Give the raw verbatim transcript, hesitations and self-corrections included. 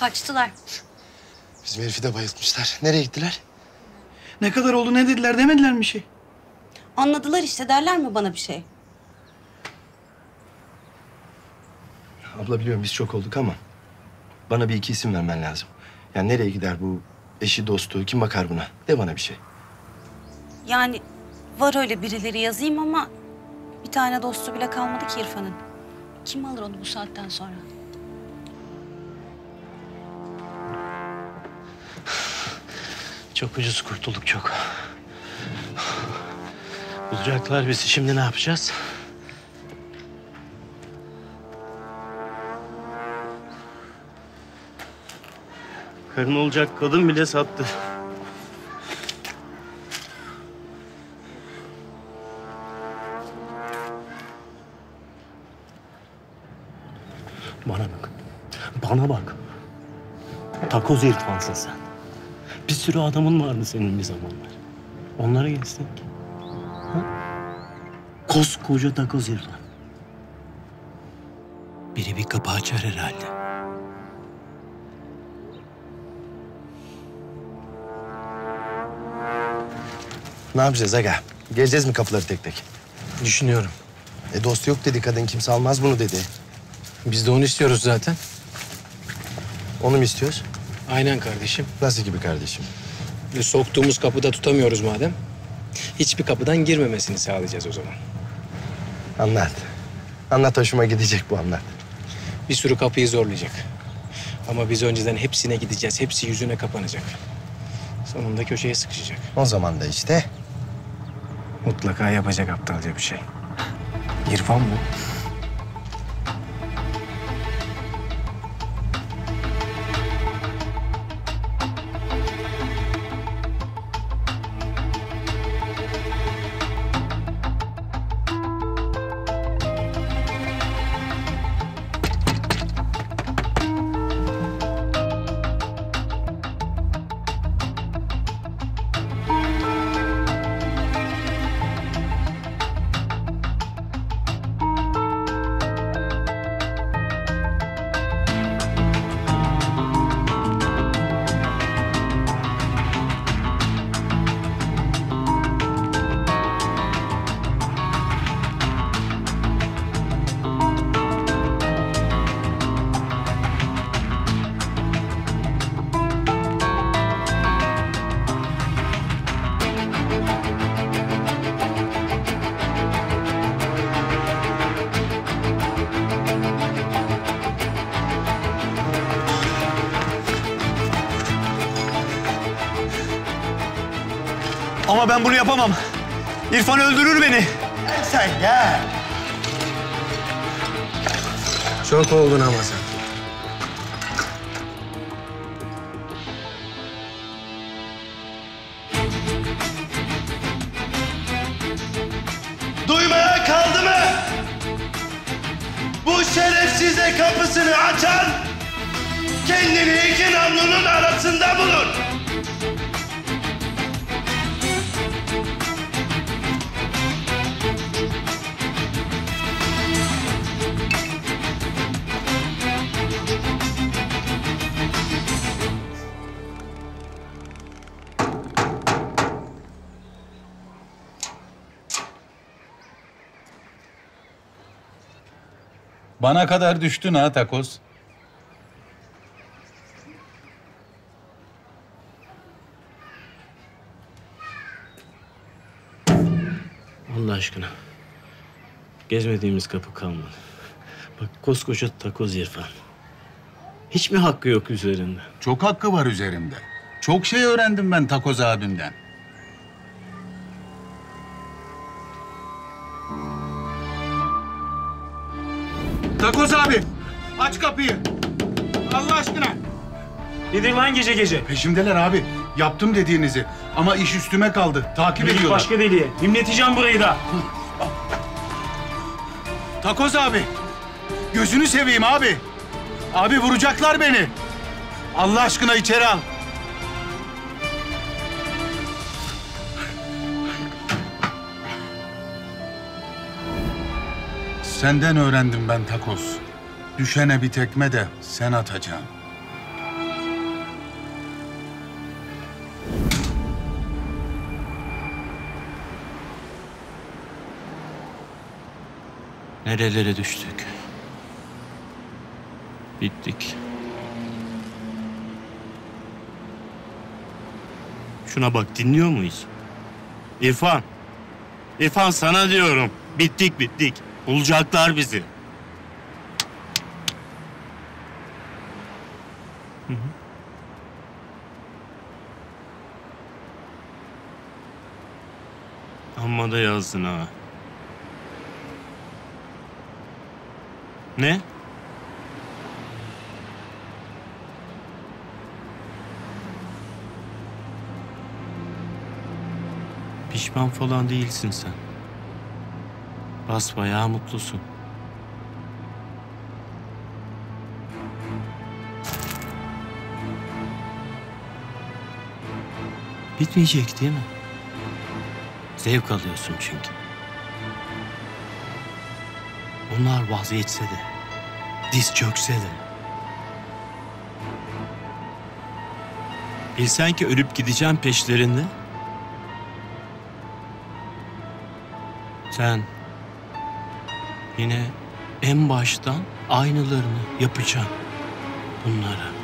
Kaçtılar. Bizim herifi de bayıltmışlar. Nereye gittiler? Ne kadar oldu, ne dediler, demediler mi bir şey? Anladılar işte, derler mi bana bir şey? Abla biliyorum biz çok olduk ama bana bir iki isim vermen lazım. Yani nereye gider bu eşi, dostu, kim bakar buna? De bana bir şey. Yani var öyle birileri yazayım ama bir tane dostu bile kalmadı ki İrfan'ın. Kim alır onu bu saatten sonra? Çok ucuz kurtulduk çok. Bulacaklar bizi. Şimdi ne yapacağız? Karın olacak kadın bile sattı. Bana bak. Bana bak. Takoz İrfansın sen. Bir sürü adamın vardı senin bir zamanlar. Onlara gelsin. Ha? Koskoca takoz İrfan. Biri bir kapı açar herhalde. Ne yapacağız aga? Gezeceğiz mi kapıları tek tek? Düşünüyorum. E dost yok dedi kadın, kimse almaz bunu dedi. Biz de onu istiyoruz zaten. Onu mu istiyoruz? Aynen kardeşim. Nasıl gibi kardeşim? E, soktuğumuz kapıda tutamıyoruz madem. Hiçbir kapıdan girmemesini sağlayacağız o zaman. Anlat. Anlat, hoşuma gidecek bu, anlat. Bir sürü kapıyı zorlayacak. Ama biz önceden hepsine gideceğiz. Hepsi yüzüne kapanacak. Sonunda köşeye sıkışacak. O zaman da işte. Mutlaka yapacak aptalca bir şey. İrfan bu. Ama ben bunu yapamam. İrfan öldürür beni. Gel sen, gel. Çok oldun ama sen. Duymaya kaldı mı? Bu şerefsize kapısını açan kendini iki namlunun arasında bulur. Bana kadar düştün ha Takoz. Allah aşkına. Gezmediğimiz kapı kalmadı. Bak koskoca Takoz İrfan. Hiç mi hakkı yok üzerinde? Çok hakkı var üzerimde. Çok şey öğrendim ben Takoz abimden. Takoz abi, aç kapıyı. Allah aşkına. Nedir lan gece gece? Peşimdeler abi. Yaptım dediğinizi. Ama iş üstüme kaldı. Takip Benim ediyorlar. Başka deliye. Mimleteceğim burayı da. Takoz abi. Gözünü seveyim abi. Abi vuracaklar beni. Allah aşkına içeri al. Senden öğrendim ben Takoz. Düşene bir tekme de sen atacaksın. Nerelere düştük? Bittik. Şuna bak, dinliyor muyuz? İrfan. İrfan sana diyorum. Bittik bittik. Bulacaklar bizi. Hı hı. Amma da yazdın ha. Ne? Pişman falan değilsin sen. Basbayağı mutlusun. Bitmeyecek değil mi? Zevk alıyorsun çünkü. Onlar vazgeçse de, diz çökse de. Bilsen ki ölüp gideceğim peşlerinde. Sen yine en baştan aynılarını yapacaksın bunlara.